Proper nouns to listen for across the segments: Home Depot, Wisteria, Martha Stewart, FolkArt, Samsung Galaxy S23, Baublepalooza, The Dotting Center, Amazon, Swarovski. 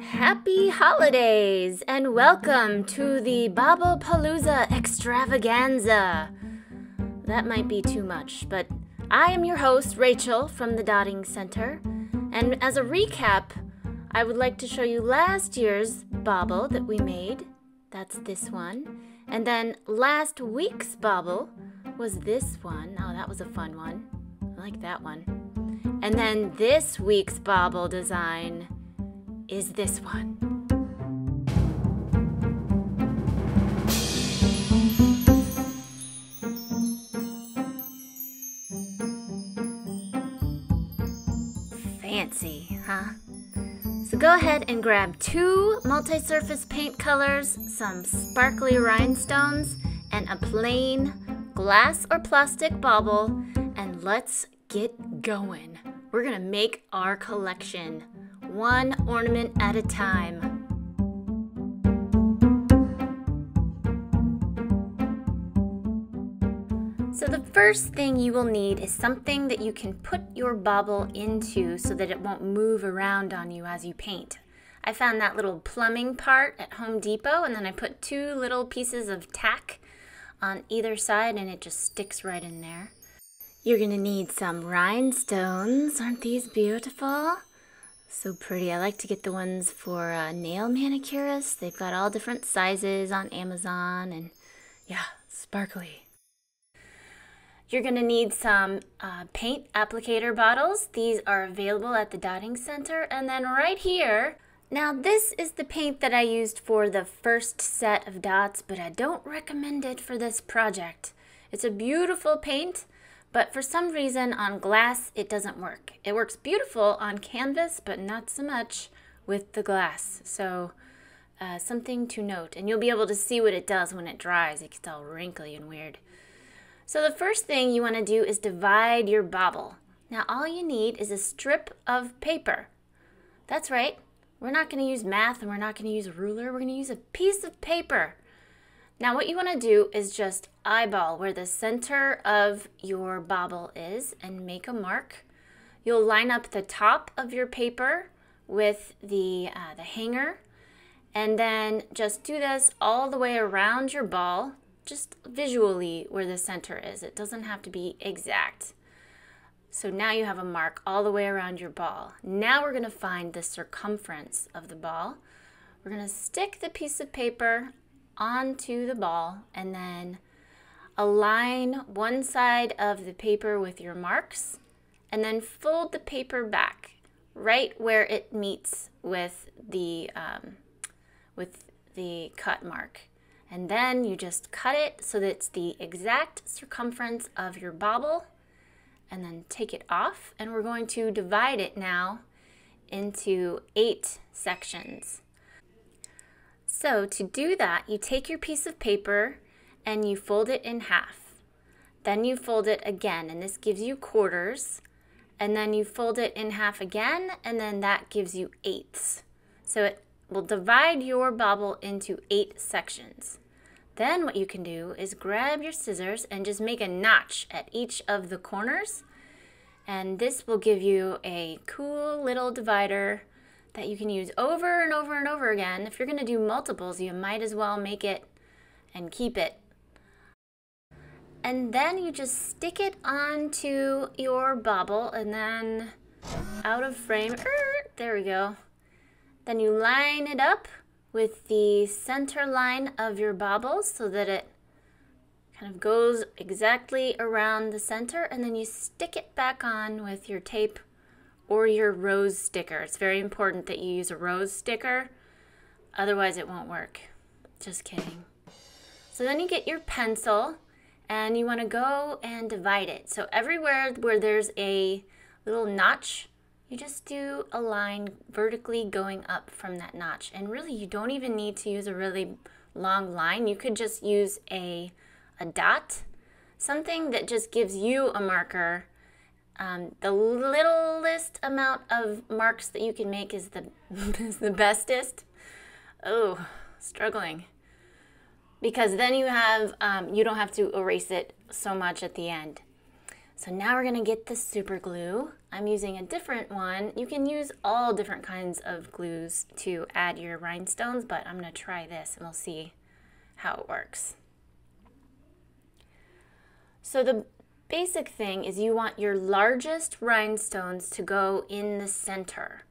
Happy holidays and welcome to the Baublepalooza extravaganza. That might be too much, but I am your host, Rachel, from The Dotting Center. And as a recap, I would like to show you last year's bobble that we made. That's this one. And then last week's bobble was this one. Oh, that was a fun one. I like that one. And then this week's bobble design is this one. Fancy, huh? So go ahead and grab two multi-surface paint colors, some sparkly rhinestones, and a plain glass or plastic bauble, and let's get going. We're gonna make our collection. One ornament at a time. So the first thing you will need is something that you can put your bauble into so that it won't move around on you as you paint. I found that little plumbing part at Home Depot, and then I put two little pieces of tack on either side and it just sticks right in there. You're gonna need some rhinestones. Aren't these beautiful? So pretty. I like to get the ones for nail manicurists. They've got all different sizes on Amazon, and yeah, sparkly. You're going to need some paint applicator bottles. These are available at the Dotting Center. And then right here, now this is the paint that I used for the first set of dots, but I don't recommend it for this project. It's a beautiful paint. But for some reason on glass, it doesn't work. It works beautiful on canvas, but not so much with the glass. So something to note, and you'll be able to see what it does when it dries. It gets all wrinkly and weird. So the first thing you wanna do is divide your bauble. Now all you need is a strip of paper. That's right, we're not gonna use math and we're not gonna use a ruler, we're gonna use a piece of paper. Now what you want to do is just eyeball where the center of your bauble is and make a mark. You'll line up the top of your paper with the hanger, and then just do this all the way around your ball, just visually where the center is. It doesn't have to be exact. So now you have a mark all the way around your ball. Now we're going to find the circumference of the ball. We're going to stick the piece of paper onto the ball and then align one side of the paper with your marks, and then fold the paper back right where it meets with the cut mark, and then you just cut it so that it's the exact circumference of your bauble, and then take it off. And we're going to divide it now into 8 sections. So to do that, you take your piece of paper and you fold it in half. Then you fold it again, and this gives you quarters. And then you fold it in half again, and then that gives you eighths. So it will divide your bauble into 8 sections. Then what you can do is grab your scissors and just make a notch at each of the corners. And this will give you a cool little divider that you can use over and over and over again. If you're gonna do multiples, you might as well make it and keep it. And then you just stick it onto your bauble, and then out of frame, there we go. Then you line it up with the center line of your bauble so that it kind of goes exactly around the center, and then you stick it back on with your tape or your rose sticker. It's very important that you use a rose sticker, otherwise it won't work. Just kidding. So then you get your pencil and you want to go and divide it. So everywhere where there's a little notch, you just do a line vertically going up from that notch. And really you don't even need to use a really long line. You could just use a dot, something that just gives you a marker. The littlest amount of marks that you can make is the is the bestest. Oh, struggling. Because then you have you don't have to erase it so much at the end. So now we're gonna get the super glue. I'm using a different one. You can use all different kinds of glues to add your rhinestones, but I'm going to try this and we'll see how it works. So the basic thing is you want your largest rhinestones to go in the center.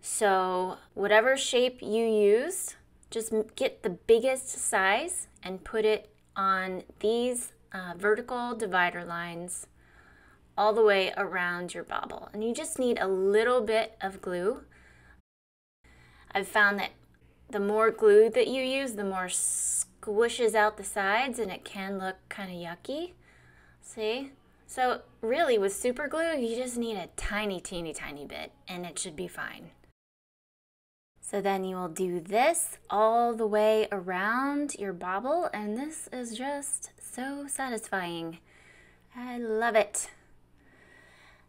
So whatever shape you use, just get the biggest size and put it on these vertical divider lines all the way around your bauble. And you just need a little bit of glue. I've found that the more glue that you use, the more squishes out the sides and it can look kind of yucky. See? So really with super glue, you just need a tiny, teeny, tiny bit and it should be fine. So then you will do this all the way around your bauble, and this is just so satisfying. I love it.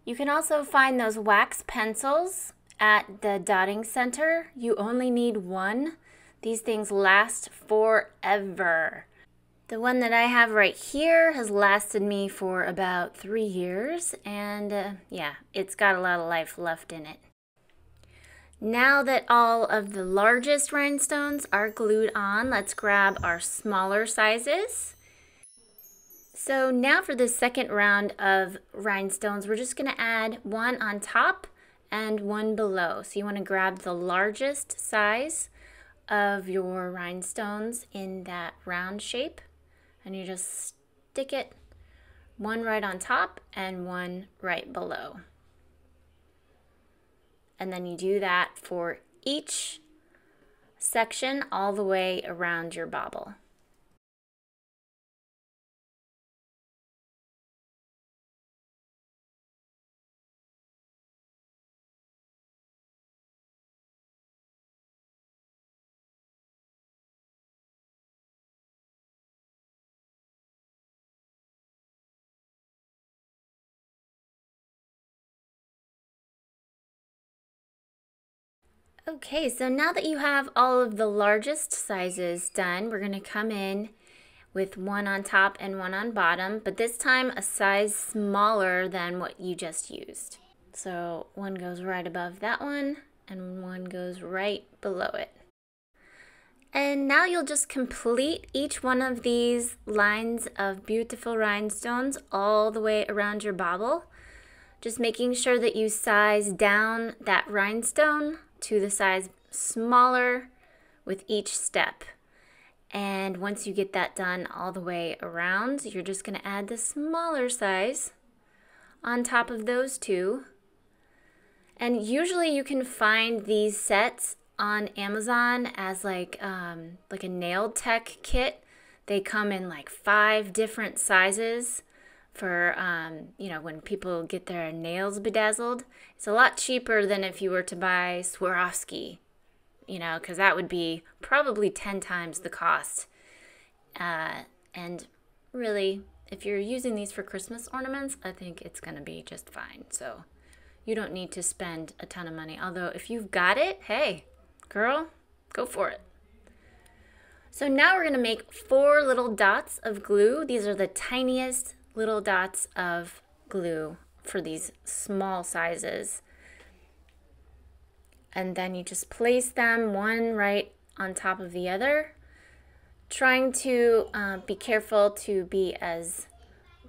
You can also find those wax pencils at the Dotting Center. You only need one. These things last forever. The one that I have right here has lasted me for about 3 years, and yeah, it's got a lot of life left in it. Now that all of the largest rhinestones are glued on, let's grab our smaller sizes. So now for the second round of rhinestones, we're just going to add one on top and one below. So you want to grab the largest size of your rhinestones in that round shape, and you just stick it one right on top and one right below. And then you do that for each section all the way around your bauble. Okay, so now that you have all of the largest sizes done, we're going to come in with one on top and one on bottom, but this time a size smaller than what you just used. So one goes right above that one, and one goes right below it. And now you'll just complete each one of these lines of beautiful rhinestones all the way around your bauble, just making sure that you size down that rhinestone to the size smaller with each step. And once you get that done all the way around, you're just going to add the smaller size on top of those two. And usually you can find these sets on Amazon as like a nail tech kit. They come in like 5 different sizes for, you know, when people get their nails bedazzled. It's a lot cheaper than if you were to buy Swarovski, you know, because that would be probably 10 times the cost. And really, if you're using these for Christmas ornaments, I think it's going to be just fine. So you don't need to spend a ton of money. Although if you've got it, hey, girl, go for it. So now we're going to make 4 little dots of glue. These are the tiniest little dots of glue for these small sizes. And then you just place them one right on top of the other, trying to be careful to be as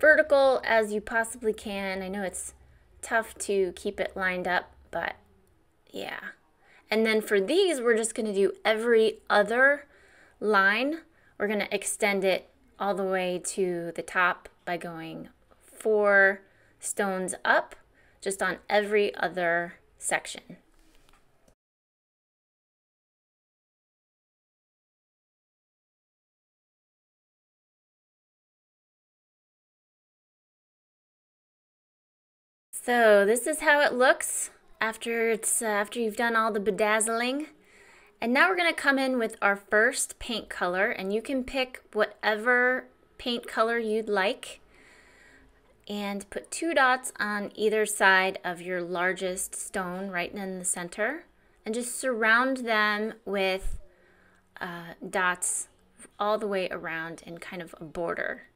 vertical as you possibly can. I know it's tough to keep it lined up, but yeah. And then for these, we're just going to do every other line. We're going to extend it all the way to the top by going 4 stones up, just on every other section. So this is how it looks after you've done all the bedazzling. And now we're going to come in with our first paint color, and you can pick whatever paint color you'd like and put 2 dots on either side of your largest stone right in the center, and just surround them with dots all the way around in kind of a border.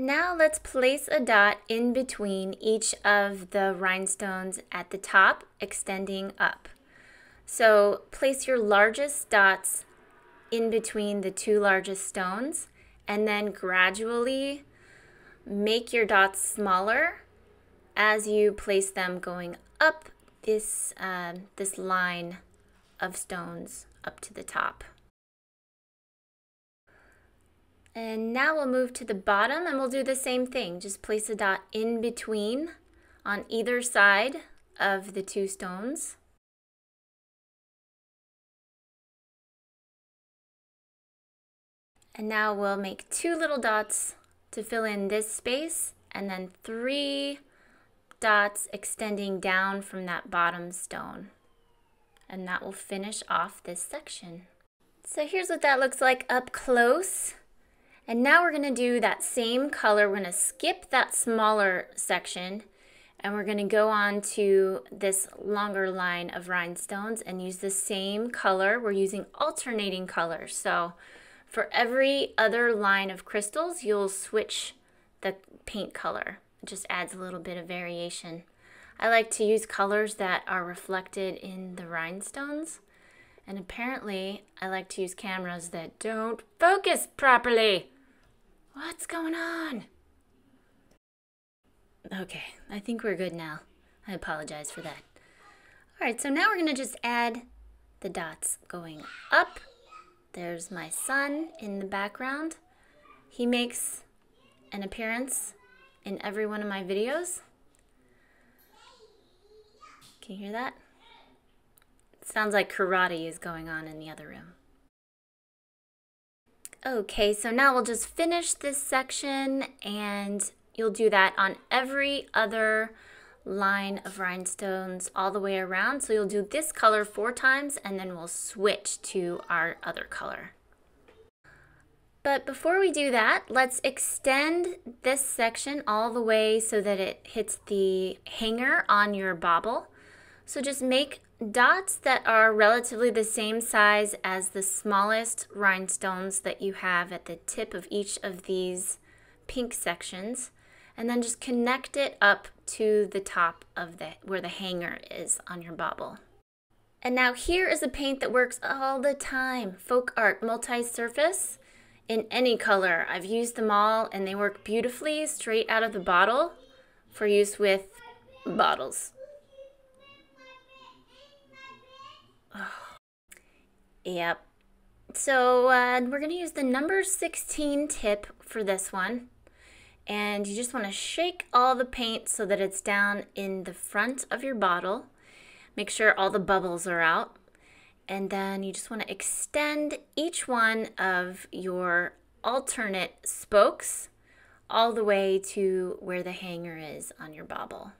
Now let's place a dot in between each of the rhinestones at the top, extending up. So place your largest dots in between the two largest stones, and then gradually make your dots smaller as you place them going up this, this line of stones up to the top. And now we'll move to the bottom and we'll do the same thing. Just place a dot in between on either side of the two stones. And now we'll make two little dots to fill in this space and then three dots extending down from that bottom stone. And that will finish off this section. So here's what that looks like up close. And now we're gonna do that same color. We're gonna skip that smaller section and we're gonna go on to this longer line of rhinestones and use the same color. We're using alternating colors. So for every other line of crystals, you'll switch the paint color. It just adds a little bit of variation. I like to use colors that are reflected in the rhinestones. And apparently I like to use cameras that don't focus properly. What's going on? Okay, I think we're good now. I apologize for that. All right, so now we're gonna just add the dots going up. There's my son in the background. He makes an appearance in every one of my videos. Can you hear that? It sounds like karate is going on in the other room. Okay, so now we'll just finish this section and you'll do that on every other line of rhinestones all the way around. So you'll do this color 4 times and then we'll switch to our other color. But before we do that, let's extend this section all the way so that it hits the hanger on your bobble. So just make dots that are relatively the same size as the smallest rhinestones that you have at the tip of each of these pink sections. And then just connect it up to the top of where the hanger is on your bobble. And now here is a paint that works all the time, FolkArt multi-surface in any color. I've used them all and they work beautifully straight out of the bottle for use with bottles. Oh. Yep. So we're gonna use the number 16 tip for this one. And you just want to shake all the paint so that it's down in the front of your bottle. Make sure all the bubbles are out. And then you just want to extend each one of your alternate spokes all the way to where the hanger is on your bobble.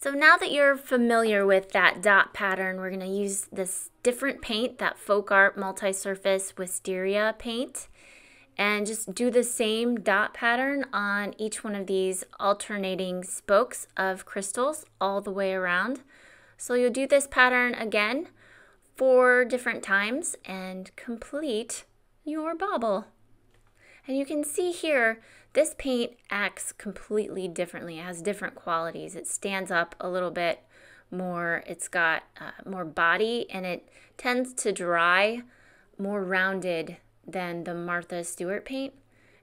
So now that you're familiar with that dot pattern, we're going to use this different paint, that FolkArt multi-surface Wisteria paint. And just do the same dot pattern on each one of these alternating spokes of crystals all the way around. So you'll do this pattern again 4 different times and complete your bobble. And you can see here, this paint acts completely differently. It has different qualities. It stands up a little bit more. It's got more body and it tends to dry more rounded than the Martha Stewart paint.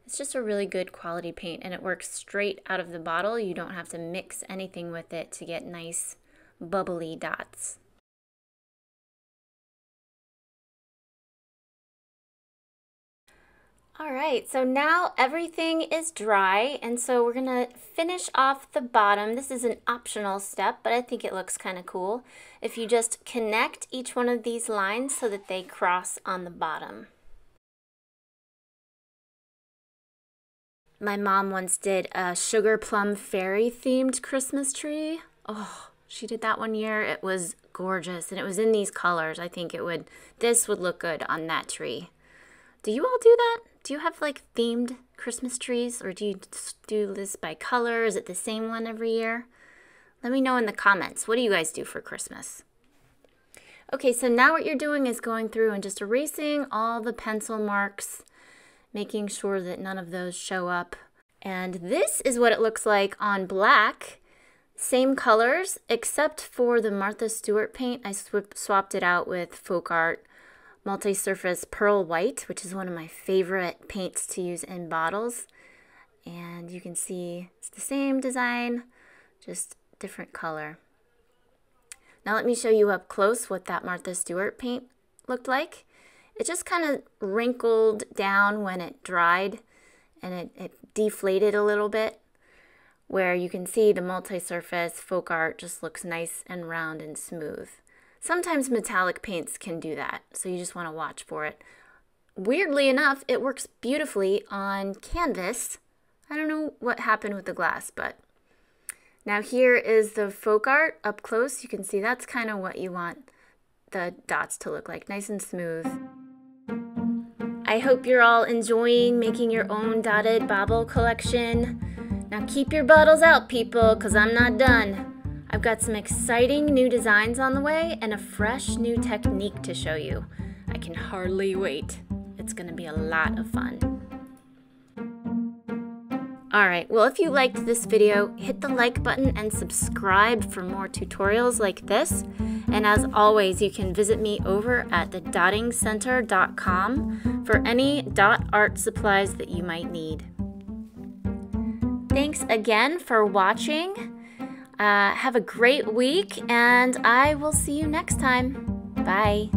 It's just a really good quality paint and it works straight out of the bottle. You don't have to mix anything with it to get nice bubbly dots. All right, so now everything is dry and so we're gonna finish off the bottom. This is an optional step, but I think it looks kind of cool if you just connect each one of these lines so that they cross on the bottom. My mom once did a sugar plum fairy themed Christmas tree. Oh, she did that one year. It was gorgeous and it was in these colors. I think this would look good on that tree. Do you all do that? Do you have like themed Christmas trees or do you do this by color? Is it the same one every year? Let me know in the comments. What do you guys do for Christmas? Okay, so now what you're doing is going through and just erasing all the pencil marks making sure that none of those show up. And this is what it looks like on black. Same colors, except for the Martha Stewart paint. I swapped it out with FolkArt multi-surface pearl white, which is one of my favorite paints to use in bottles. And you can see it's the same design, just different color. Now let me show you up close what that Martha Stewart paint looked like. It just kind of wrinkled down when it dried, and it deflated a little bit, where you can see the multi-surface FolkArt just looks nice and round and smooth. Sometimes metallic paints can do that, so you just want to watch for it. Weirdly enough, it works beautifully on canvas. I don't know what happened with the glass, but... Now here is the FolkArt up close. You can see that's kind of what you want the dots to look like, nice and smooth. I hope you're all enjoying making your own dotted bobble collection. Now keep your bottles out, people, because I'm not done. I've got some exciting new designs on the way and a fresh new technique to show you. I can hardly wait. It's going to be a lot of fun. Alright, well, if you liked this video, hit the like button and subscribe for more tutorials like this. And as always, you can visit me over at thedottingcenter.com for any dot art supplies that you might need. Thanks again for watching. Have a great week, and I will see you next time. Bye.